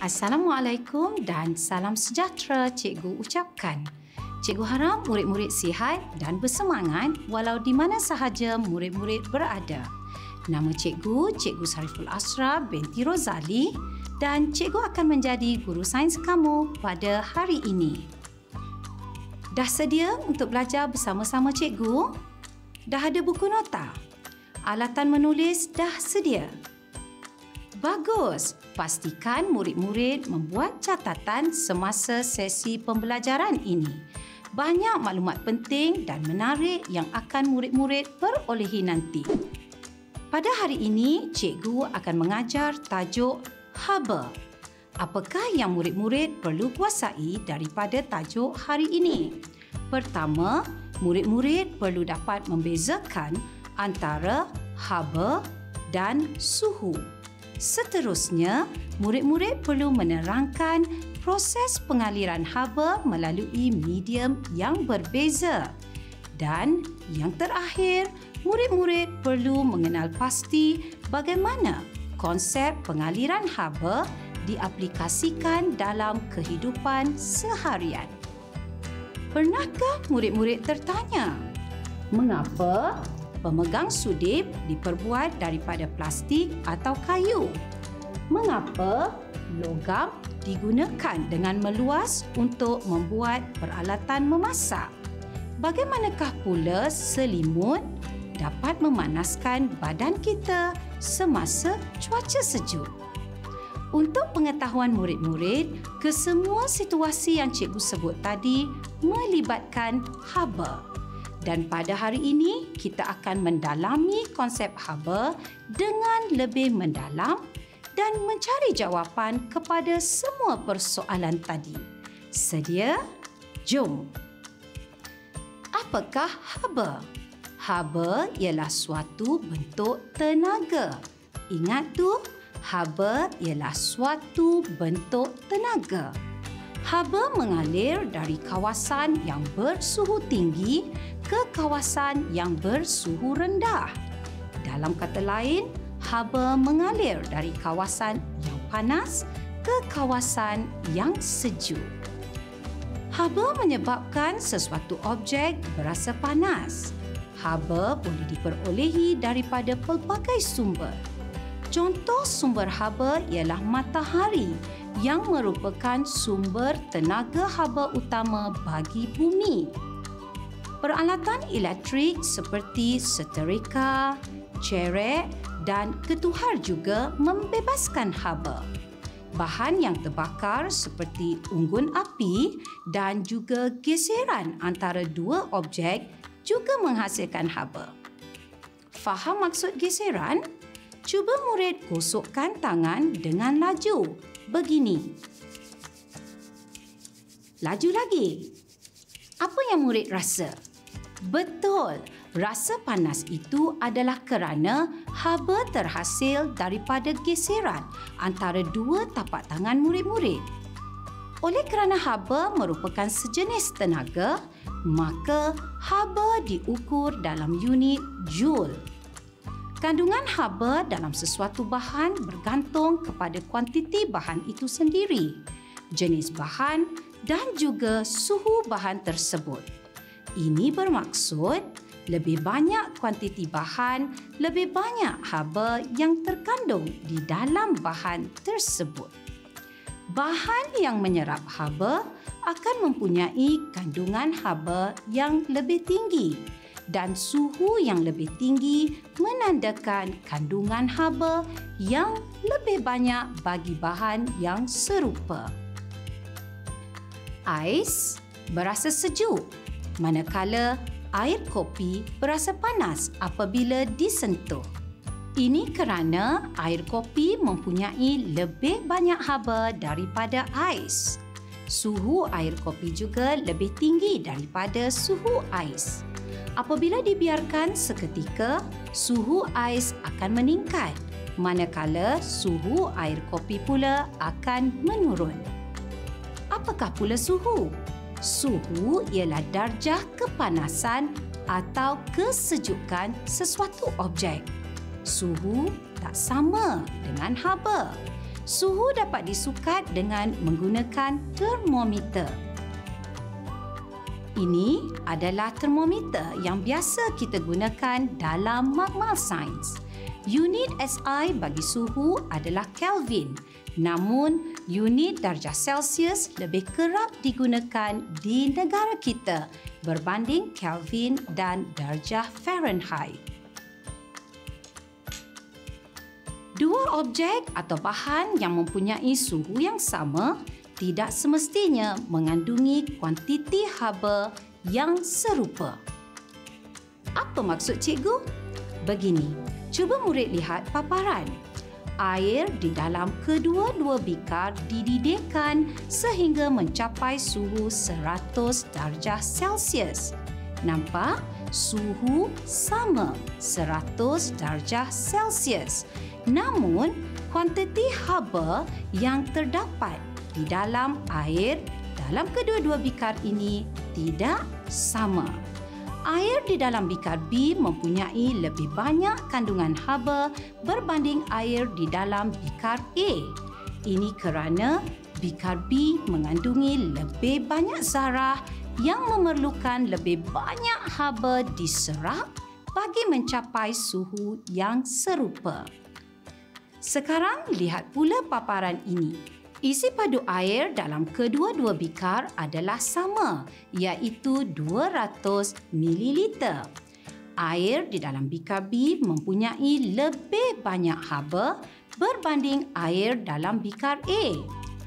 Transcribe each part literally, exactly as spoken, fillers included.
Assalamualaikum dan salam sejahtera cikgu ucapkan. Cikgu harap murid-murid sihat dan bersemangat walau di mana sahaja murid-murid berada. Nama cikgu, Cikgu Syariful Asrul binti Rozali dan cikgu akan menjadi guru sains kamu pada hari ini. Dah sedia untuk belajar bersama-sama cikgu? Dah ada buku nota? Alatan menulis dah sedia? Bagus! Pastikan murid-murid membuat catatan semasa sesi pembelajaran ini. Banyak maklumat penting dan menarik yang akan murid-murid perolehi nanti. Pada hari ini, cikgu akan mengajar tajuk haba. Apakah yang murid-murid perlu kuasai daripada tajuk hari ini? Pertama, murid-murid perlu dapat membezakan antara haba dan suhu. Seterusnya, murid-murid perlu menerangkan proses pengaliran haba melalui medium yang berbeza. Dan yang terakhir, murid-murid perlu mengenal pasti bagaimana konsep pengaliran haba diaplikasikan dalam kehidupan seharian. Pernahkah murid-murid tertanya, mengapa pemegang sudip diperbuat daripada plastik atau kayu? Mengapa logam digunakan dengan meluas untuk membuat peralatan memasak? Bagaimanakah pula selimut dapat memanaskan badan kita semasa cuaca sejuk? Untuk pengetahuan murid-murid, kesemua situasi yang cikgu sebut tadi melibatkan haba. Dan pada hari ini, kita akan mendalami konsep haba dengan lebih mendalam dan mencari jawapan kepada semua persoalan tadi. Sedia? Jom! Apakah haba? Haba ialah suatu bentuk tenaga. Ingat tu, haba ialah suatu bentuk tenaga. Haba mengalir dari kawasan yang bersuhu tinggi ke kawasan yang bersuhu rendah. Dalam kata lain, haba mengalir dari kawasan yang panas ke kawasan yang sejuk. Haba menyebabkan sesuatu objek berasa panas. Haba boleh diperolehi daripada pelbagai sumber. Contoh sumber haba ialah matahari yang merupakan sumber tenaga haba utama bagi bumi. Peralatan elektrik seperti seterika, ceret dan ketuhar juga membebaskan haba. Bahan yang terbakar seperti unggun api dan juga geseran antara dua objek juga menghasilkan haba. Faham maksud geseran? Cuba murid gosokkan tangan dengan laju. Begini. Laju lagi. Apa yang murid rasa? Betul. Rasa panas itu adalah kerana haba terhasil daripada geseran antara dua tapak tangan murid-murid. Oleh kerana haba merupakan sejenis tenaga, maka haba diukur dalam unit joule. Kandungan haba dalam sesuatu bahan bergantung kepada kuantiti bahan itu sendiri, jenis bahan dan juga suhu bahan tersebut. Ini bermaksud lebih banyak kuantiti bahan, lebih banyak haba yang terkandung di dalam bahan tersebut. Bahan yang menyerap haba akan mempunyai kandungan haba yang lebih tinggi, dan suhu yang lebih tinggi menandakan kandungan haba yang lebih banyak bagi bahan yang serupa. Ais berasa sejuk, manakala air kopi berasa panas apabila disentuh. Ini kerana air kopi mempunyai lebih banyak haba daripada ais. Suhu air kopi juga lebih tinggi daripada suhu ais. Apabila dibiarkan seketika, suhu ais akan meningkat, manakala suhu air kopi pula akan menurun. Apakah pula suhu? Suhu ialah darjah kepanasan atau kesejukan sesuatu objek. Suhu tak sama dengan haba. Suhu dapat disukat dengan menggunakan termometer. Ini adalah termometer yang biasa kita gunakan dalam makmal sains. Unit S I bagi suhu adalah Kelvin, namun unit darjah Celsius lebih kerap digunakan di negara kita berbanding Kelvin dan darjah Fahrenheit. Dua objek atau bahan yang mempunyai suhu yang sama tidak semestinya mengandungi kuantiti haba yang serupa. Apa maksud cikgu? Begini, cuba murid lihat paparan. Air di dalam kedua-dua bikar dididihkan sehingga mencapai suhu seratus darjah Celsius. Nampak? Suhu sama, seratus darjah Celsius. Namun, kuantiti haba yang terdapat di dalam air dalam kedua-dua bikar ini tidak sama. Air di dalam bikar B mempunyai lebih banyak kandungan haba berbanding air di dalam bikar A. Ini kerana bikar B mengandungi lebih banyak zarah yang memerlukan lebih banyak haba diserap bagi mencapai suhu yang serupa. Sekarang lihat pula paparan ini. Isi padu air dalam kedua-dua bikar adalah sama, iaitu dua ratus mililiter. Air di dalam bikar B mempunyai lebih banyak haba berbanding air dalam bikar A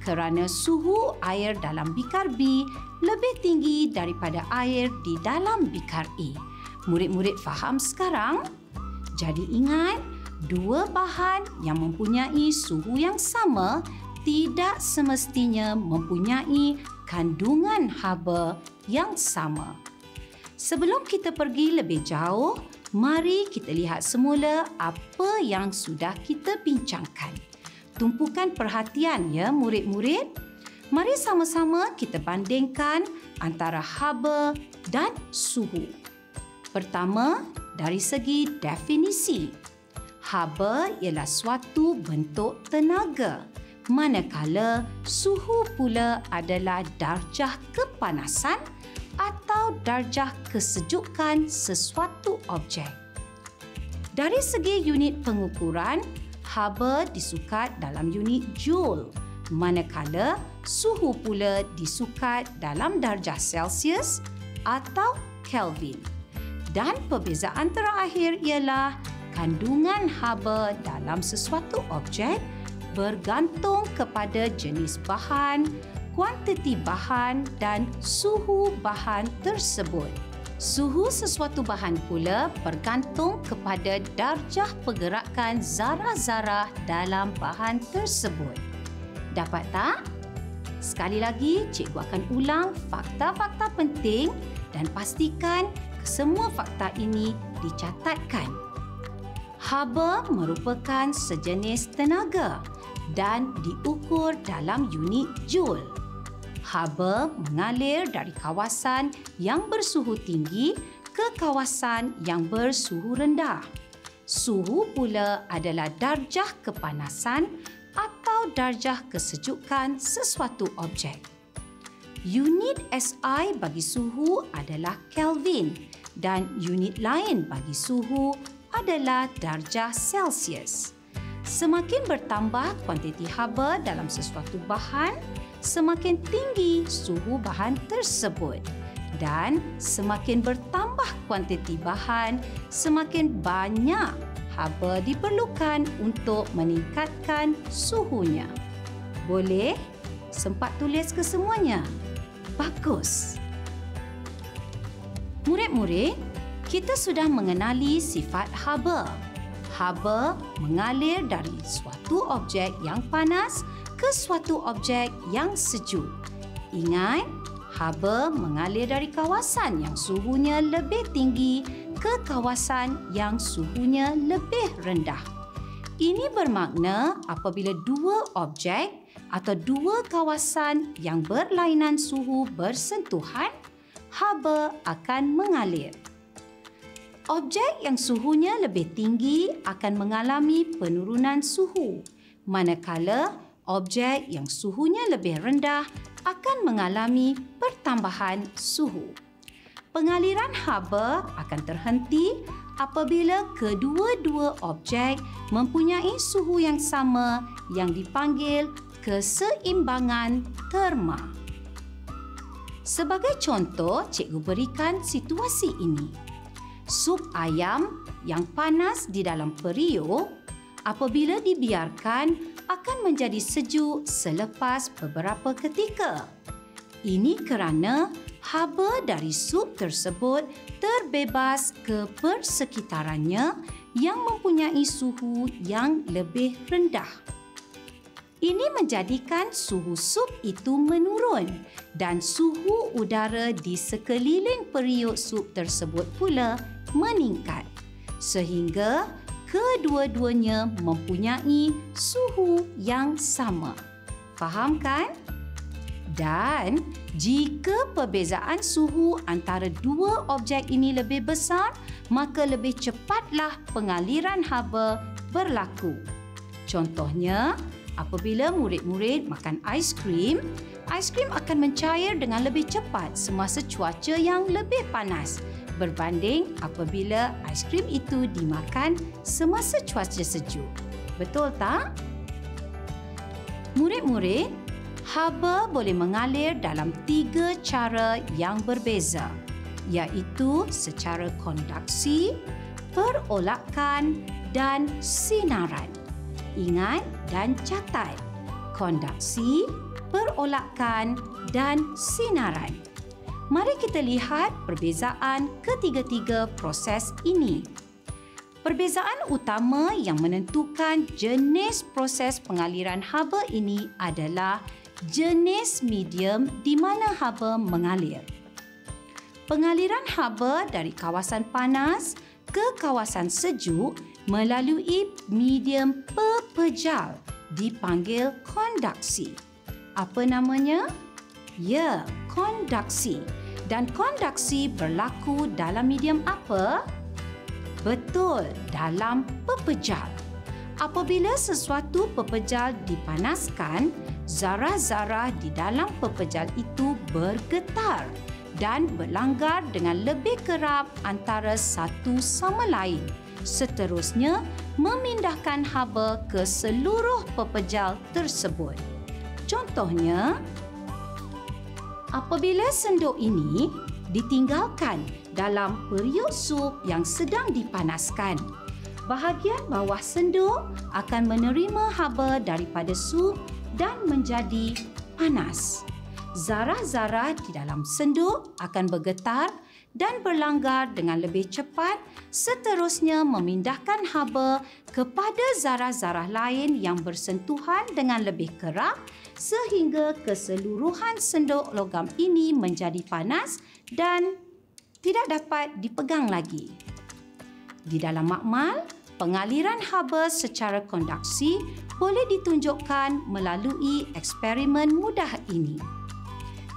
kerana suhu air dalam bikar B lebih tinggi daripada air di dalam bikar A. Murid-murid faham sekarang? Jadi ingat, dua bahan yang mempunyai suhu yang sama tidak semestinya mempunyai kandungan haba yang sama. Sebelum kita pergi lebih jauh, mari kita lihat semula apa yang sudah kita bincangkan. Tumpukan perhatian ya murid-murid. Mari sama-sama kita bandingkan antara haba dan suhu. Pertama, dari segi definisi. Haba ialah suatu bentuk tenaga, manakala suhu pula adalah darjah kepanasan atau darjah kesejukan sesuatu objek. Dari segi unit pengukuran, haba disukat dalam unit joule, manakala suhu pula disukat dalam darjah Celsius atau Kelvin. Dan perbezaan terakhir ialah kandungan haba dalam sesuatu objek bergantung kepada jenis bahan, kuantiti bahan dan suhu bahan tersebut. Suhu sesuatu bahan pula bergantung kepada darjah pergerakan zarah-zarah dalam bahan tersebut. Dapat tak? Sekali lagi, cikgu akan ulang fakta-fakta penting dan pastikan semua fakta ini dicatatkan. Haba merupakan sejenis tenaga dan diukur dalam unit joule. Haba mengalir dari kawasan yang bersuhu tinggi ke kawasan yang bersuhu rendah. Suhu pula adalah darjah kepanasan atau darjah kesejukan sesuatu objek. Unit S I bagi suhu adalah Kelvin dan unit lain bagi suhu adalah darjah Celsius. Semakin bertambah kuantiti haba dalam sesuatu bahan, semakin tinggi suhu bahan tersebut. Dan semakin bertambah kuantiti bahan, semakin banyak haba diperlukan untuk meningkatkan suhunya. Boleh? Sempat tulis kesemuanya? Bagus! Murid-murid, kita sudah mengenali sifat haba. Haba mengalir dari suatu objek yang panas ke suatu objek yang sejuk. Ingat, haba mengalir dari kawasan yang suhunya lebih tinggi ke kawasan yang suhunya lebih rendah. Ini bermakna apabila dua objek atau dua kawasan yang berlainan suhu bersentuhan, haba akan mengalir. Objek yang suhunya lebih tinggi akan mengalami penurunan suhu, manakala objek yang suhunya lebih rendah akan mengalami pertambahan suhu. Pengaliran haba akan terhenti apabila kedua-dua objek mempunyai suhu yang sama yang dipanggil keseimbangan terma. Sebagai contoh, cikgu berikan situasi ini. Sup ayam yang panas di dalam periuk apabila dibiarkan akan menjadi sejuk selepas beberapa ketika. Ini kerana haba dari sup tersebut terbebas ke persekitarannya yang mempunyai suhu yang lebih rendah. Ini menjadikan suhu sup itu menurun dan suhu udara di sekeliling periuk sup tersebut pula meningkat, sehingga kedua-duanya mempunyai suhu yang sama. Faham kan? Dan jika perbezaan suhu antara dua objek ini lebih besar, maka lebih cepatlah pengaliran haba berlaku. Contohnya, apabila murid-murid makan aiskrim, aiskrim akan mencair dengan lebih cepat semasa cuaca yang lebih panas, berbanding apabila aiskrim itu dimakan semasa cuaca sejuk. Betul tak? Murid-murid, haba boleh mengalir dalam tiga cara yang berbeza, iaitu secara konduksi, perolakan dan sinaran. Ingat dan catat: konduksi, perolakan dan sinaran. Mari kita lihat perbezaan ketiga-tiga proses ini. Perbezaan utama yang menentukan jenis proses pengaliran haba ini adalah jenis medium di mana haba mengalir. Pengaliran haba dari kawasan panas ke kawasan sejuk melalui medium pepejal dipanggil konduksi. Apa namanya? Ya, konduksi. Dan konduksi berlaku dalam medium apa? Betul, dalam pepejal. Apabila sesuatu pepejal dipanaskan, zarah-zarah di dalam pepejal itu bergetar dan berlanggar dengan lebih kerap antara satu sama lain. Seterusnya, memindahkan haba ke seluruh pepejal tersebut. Contohnya, apabila sendok ini ditinggalkan dalam periuk sup yang sedang dipanaskan, bahagian bawah sendok akan menerima haba daripada sup dan menjadi panas. Zarah-zarah di dalam sendok akan bergetar dan berlanggar dengan lebih cepat, seterusnya memindahkan haba kepada zarah-zarah lain yang bersentuhan dengan lebih kerap, sehingga keseluruhan sendok logam ini menjadi panas dan tidak dapat dipegang lagi. Di dalam makmal, pengaliran haba secara konduksi boleh ditunjukkan melalui eksperimen mudah ini.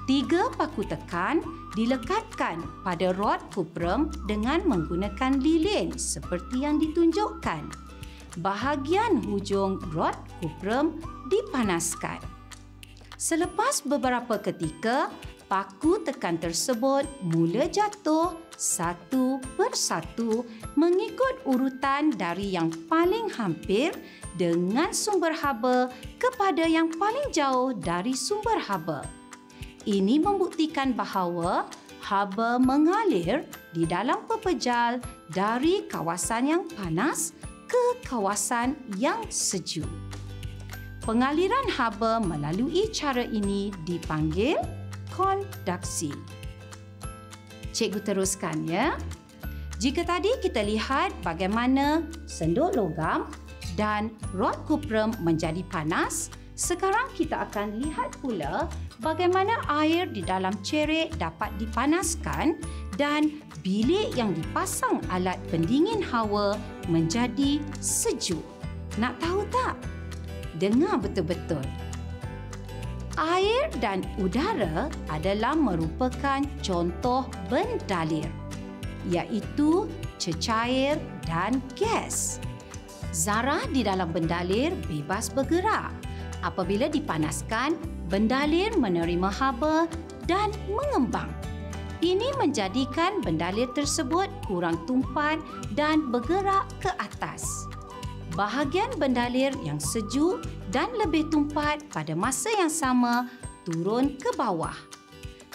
Tiga paku tekan dilekatkan pada rod kuprum dengan menggunakan lilin seperti yang ditunjukkan. Bahagian hujung rod kuprum dipanaskan. Selepas beberapa ketika, paku tekan tersebut mula jatuh satu persatu mengikut urutan dari yang paling hampir dengan sumber haba kepada yang paling jauh dari sumber haba. Ini membuktikan bahawa haba mengalir di dalam pepejal dari kawasan yang panas ke kawasan yang sejuk. Pengaliran haba melalui cara ini dipanggil konduksi. Cikgu teruskan ya. Jika tadi kita lihat bagaimana sendok logam dan rod kuprum menjadi panas, sekarang kita akan lihat pula bagaimana air di dalam cerek dapat dipanaskan dan bilik yang dipasang alat pendingin hawa menjadi sejuk. Nak tahu tak? Dengar betul-betul. Air dan udara adalah merupakan contoh bendalir, iaitu cecair dan gas. Zarah di dalam bendalir bebas bergerak. Apabila dipanaskan, bendalir menerima haba dan mengembang. Ini menjadikan bendalir tersebut kurang tumpan dan bergerak ke atas. Bahagian bendalir yang sejuk dan lebih tumpat pada masa yang sama turun ke bawah.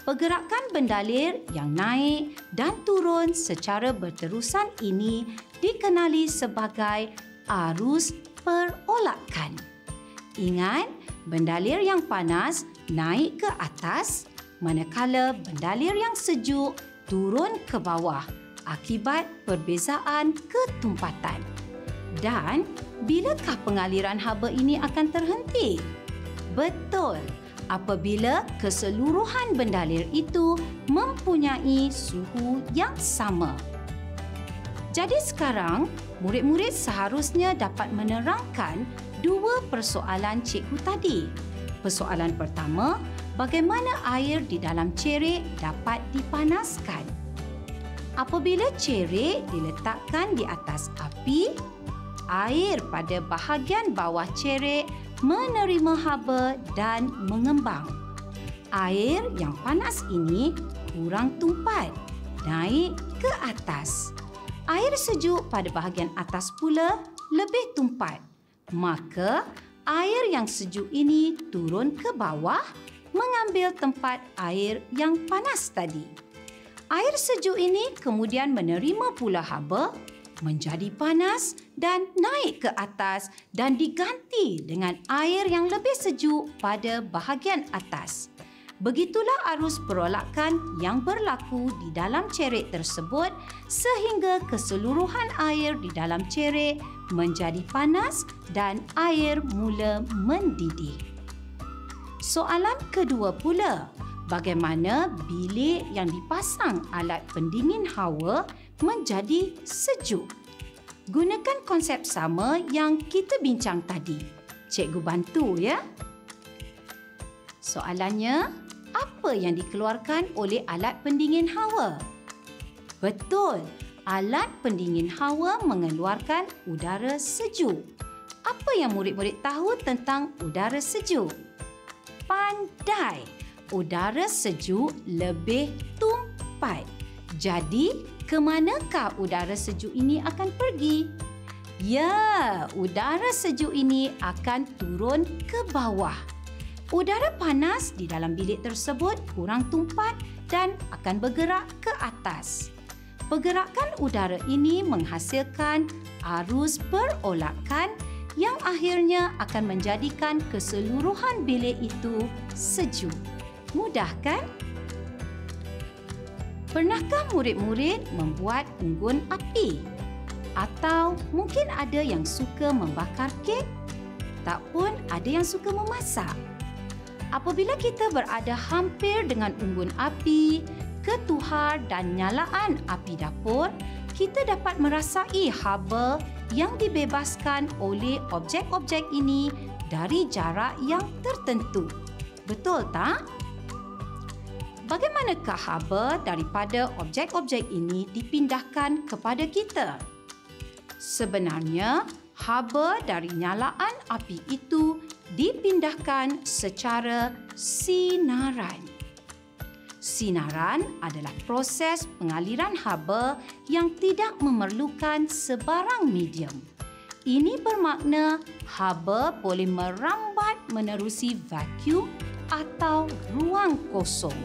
Pergerakan bendalir yang naik dan turun secara berterusan ini dikenali sebagai arus perolakan. Ingat, bendalir yang panas naik ke atas, manakala bendalir yang sejuk turun ke bawah akibat perbezaan ketumpatan. Dan bilakah pengaliran haba ini akan terhenti? Betul. Apabila keseluruhan bendalir itu mempunyai suhu yang sama. Jadi sekarang, murid-murid seharusnya dapat menerangkan dua persoalan cikgu tadi. Persoalan pertama, bagaimana air di dalam cerik dapat dipanaskan? Apabila cerik diletakkan di atas api, air pada bahagian bawah cerik menerima haba dan mengembang. Air yang panas ini kurang tumpat, naik ke atas. Air sejuk pada bahagian atas pula lebih tumpat. Maka, air yang sejuk ini turun ke bawah mengambil tempat air yang panas tadi. Air sejuk ini kemudian menerima pula haba, menjadi panas dan naik ke atas dan diganti dengan air yang lebih sejuk pada bahagian atas. Begitulah arus perolakan yang berlaku di dalam cerik tersebut sehingga keseluruhan air di dalam cerik menjadi panas dan air mula mendidih. Soalan kedua pula, bagaimana bilik yang dipasang alat pendingin hawa menjadi sejuk? Gunakan konsep sama yang kita bincang tadi. Cikgu bantu ya. Soalannya, apa yang dikeluarkan oleh alat pendingin hawa? Betul, alat pendingin hawa mengeluarkan udara sejuk. Apa yang murid-murid tahu tentang udara sejuk? Pandai, udara sejuk lebih tumpat. Jadi, ke manakah udara sejuk ini akan pergi? Ya, udara sejuk ini akan turun ke bawah. Udara panas di dalam bilik tersebut kurang tumpat dan akan bergerak ke atas. Pergerakan udara ini menghasilkan arus perolakan yang akhirnya akan menjadikan keseluruhan bilik itu sejuk. Mudah, kan? Pernahkah murid-murid membuat unggun api? Atau mungkin ada yang suka membakar kek? Tak pun ada yang suka memasak. Apabila kita berada hampir dengan unggun api, ketuhar dan nyalaan api dapur, kita dapat merasai haba yang dibebaskan oleh objek-objek ini dari jarak yang tertentu. Betul tak? Bagaimanakah haba daripada objek-objek ini dipindahkan kepada kita? Sebenarnya, haba dari nyalaan api itu dipindahkan secara sinaran. Sinaran adalah proses pengaliran haba yang tidak memerlukan sebarang medium. Ini bermakna haba boleh merambat menerusi vakum atau ruang kosong.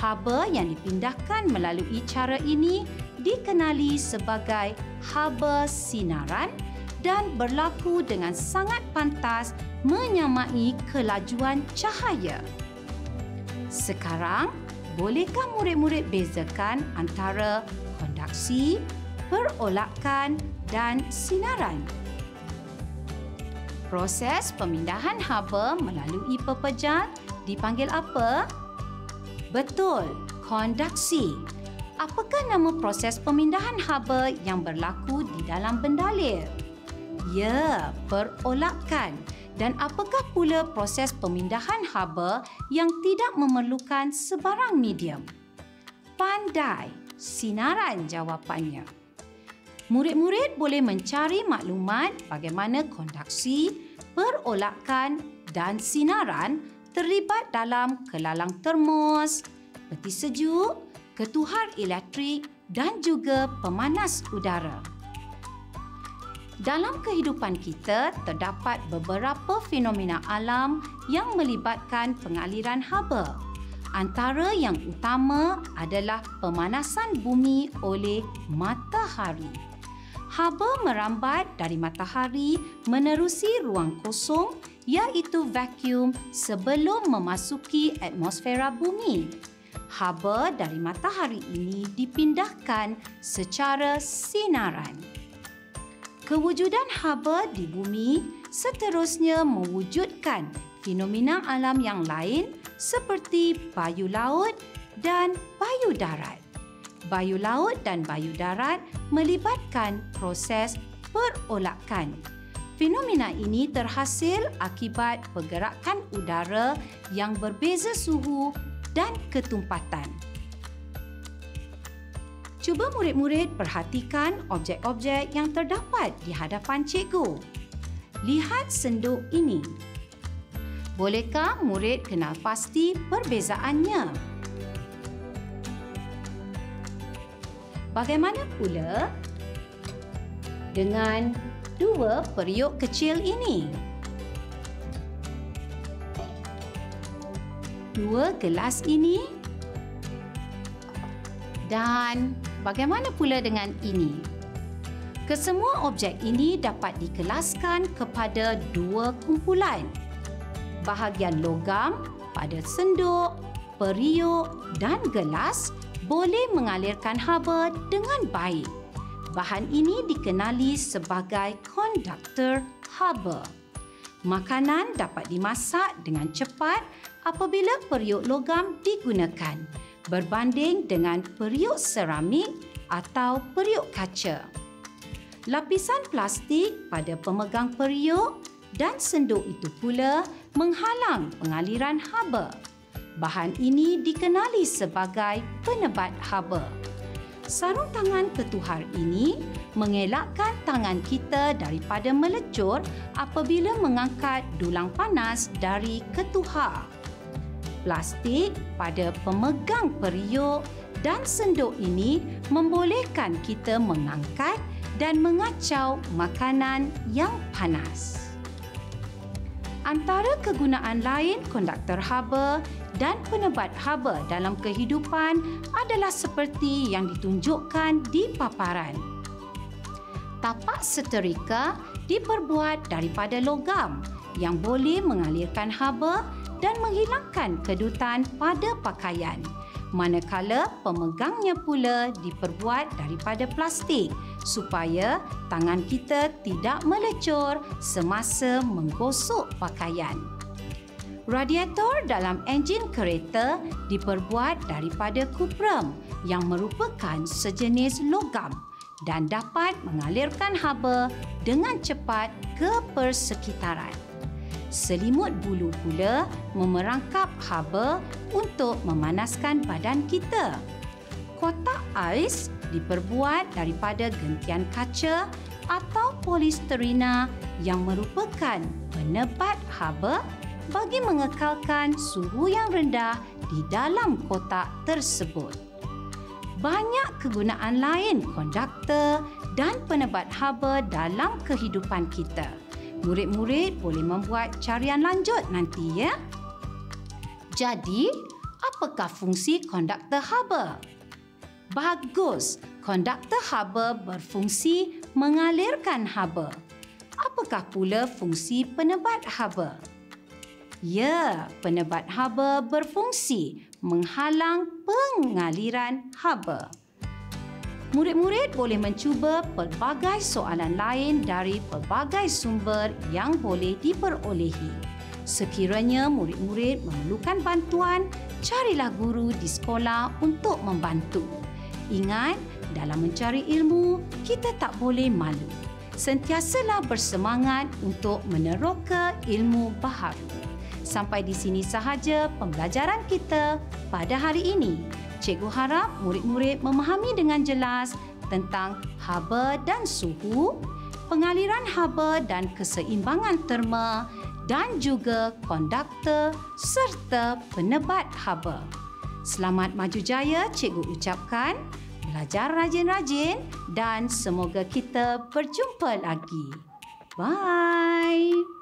Haba yang dipindahkan melalui cara ini dikenali sebagai haba sinaran dan berlaku dengan sangat pantas menyamai kelajuan cahaya. Sekarang, bolehkah murid-murid bezakan antara konduksi, perolakan dan sinaran? Proses pemindahan haba melalui pepejal dipanggil apa? Betul, konduksi. Apakah nama proses pemindahan haba yang berlaku di dalam bendalir? Ya, perolakan. Dan apakah pula proses pemindahan haba yang tidak memerlukan sebarang medium? Pandai, sinaran jawapannya. Murid-murid boleh mencari maklumat bagaimana konduksi, perolakan dan sinaran terlibat dalam kelalang termos, peti sejuk, ketuhar elektrik dan juga pemanas udara. Dalam kehidupan kita, terdapat beberapa fenomena alam yang melibatkan pengaliran haba. Antara yang utama adalah pemanasan bumi oleh matahari. Haba merambat dari matahari menerusi ruang kosong iaitu vakum sebelum memasuki atmosfera bumi. Haba dari matahari ini dipindahkan secara sinaran. Kewujudan haba di bumi seterusnya mewujudkan fenomena alam yang lain seperti bayu laut dan bayu darat. Bayu laut dan bayu darat melibatkan proses perolakan. Fenomena ini terhasil akibat pergerakan udara yang berbeza suhu dan ketumpatan. Cuba murid-murid perhatikan objek-objek yang terdapat di hadapan cikgu. Lihat senduk ini. Bolehkah murid kenal pasti perbezaannya? Bagaimana pula dengan dua periuk kecil ini? Dua gelas ini? Dan bagaimana pula dengan ini? Kesemua objek ini dapat dikelaskan kepada dua kumpulan. Bahagian logam pada senduk, periuk dan gelas boleh mengalirkan haba dengan baik. Bahan ini dikenali sebagai konduktor haba. Makanan dapat dimasak dengan cepat apabila periuk logam digunakan, berbanding dengan periuk seramik atau periuk kaca. Lapisan plastik pada pemegang periuk dan senduk itu pula menghalang pengaliran haba. Bahan ini dikenali sebagai penebat haba. Sarung tangan ketuhar ini mengelakkan tangan kita daripada melecur apabila mengangkat dulang panas dari ketuhar. Plastik pada pemegang periuk dan senduk ini membolehkan kita mengangkat dan mengacau makanan yang panas. Antara kegunaan lain konduktor haba dan penebat haba dalam kehidupan adalah seperti yang ditunjukkan di paparan. Tapak seterika diperbuat daripada logam yang boleh mengalirkan haba dan menghilangkan kedutan pada pakaian. Manakala pemegangnya pula diperbuat daripada plastik supaya tangan kita tidak melecur semasa menggosok pakaian. Radiator dalam enjin kereta diperbuat daripada kuprum yang merupakan sejenis logam dan dapat mengalirkan haba dengan cepat ke persekitaran. Selimut bulu pula memerangkap haba untuk memanaskan badan kita. Kotak ais diperbuat daripada gentian kaca atau polistirena yang merupakan penebat haba bagi mengekalkan suhu yang rendah di dalam kotak tersebut. Banyak kegunaan lain konduktor dan penebat haba dalam kehidupan kita. Murid-murid boleh membuat carian lanjut nanti, ya? Jadi, apakah fungsi konduktor haba? Bagus, konduktor haba berfungsi mengalirkan haba. Apakah pula fungsi penebat haba? Ya, penebat haba berfungsi menghalang pengaliran haba. Murid-murid boleh mencuba pelbagai soalan lain dari pelbagai sumber yang boleh diperolehi. Sekiranya murid-murid memerlukan bantuan, carilah guru di sekolah untuk membantu. Ingat, dalam mencari ilmu, kita tak boleh malu. Sentiasalah bersemangat untuk meneroka ilmu baharu. Sampai di sini sahaja pembelajaran kita pada hari ini. Cikgu harap murid-murid memahami dengan jelas tentang haba dan suhu, pengaliran haba dan keseimbangan terma dan juga konduktor serta penebat haba. Selamat maju jaya, cikgu ucapkan. Belajar rajin-rajin dan semoga kita berjumpa lagi. Bye!